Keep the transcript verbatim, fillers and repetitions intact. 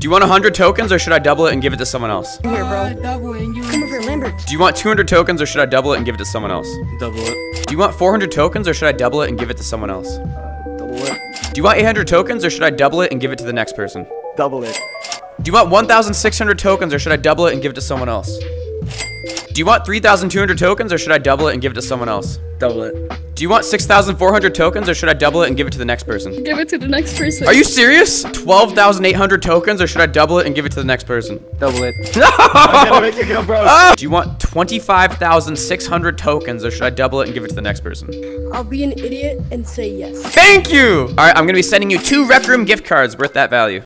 Do you want one hundred tokens or should I double it and give it to someone else? Come here, bro. Come over, Lambert. Do you want two hundred tokens or should I double it and give it to someone else? Double it. Do you want four hundred tokens or should I double it and give it to someone else? Uh, double it. Do you want eight hundred tokens or should I double it and give it to the next person? Double it. Do you want one thousand six hundred tokens or should I double it and give it to someone else? Do you want three thousand two hundred tokens or should I double it and give it to someone else? Double it. Do you want six thousand four hundred tokens or should I double it and give it to the next person? Give it to the next person. Are you serious? twelve thousand eight hundred tokens or should I double it and give it to the next person? Double it. No! I gotta make it go, bro. Oh! Do you want twenty-five thousand six hundred tokens or should I double it and give it to the next person? I'll be an idiot and say yes. Thank you! Alright, I'm gonna be sending you two Rec Room gift cards worth that value.